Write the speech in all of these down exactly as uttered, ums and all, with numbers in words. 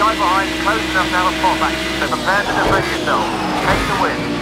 sky behind is close enough now to spot back, so prepare to defend yourself. Take the win.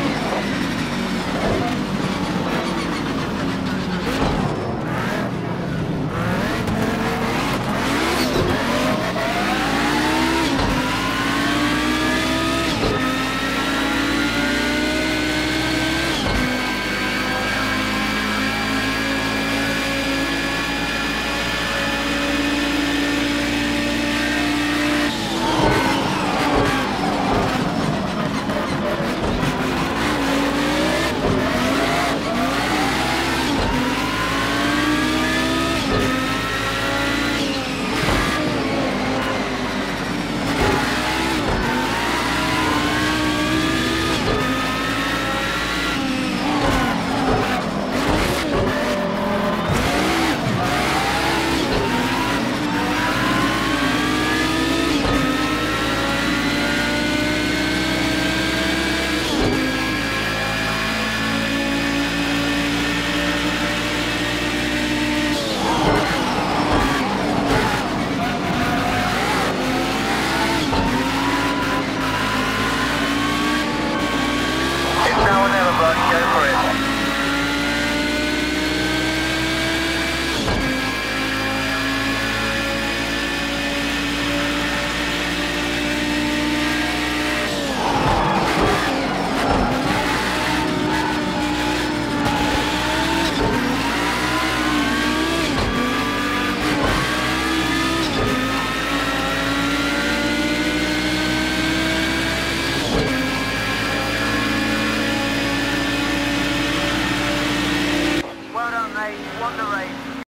Won the race.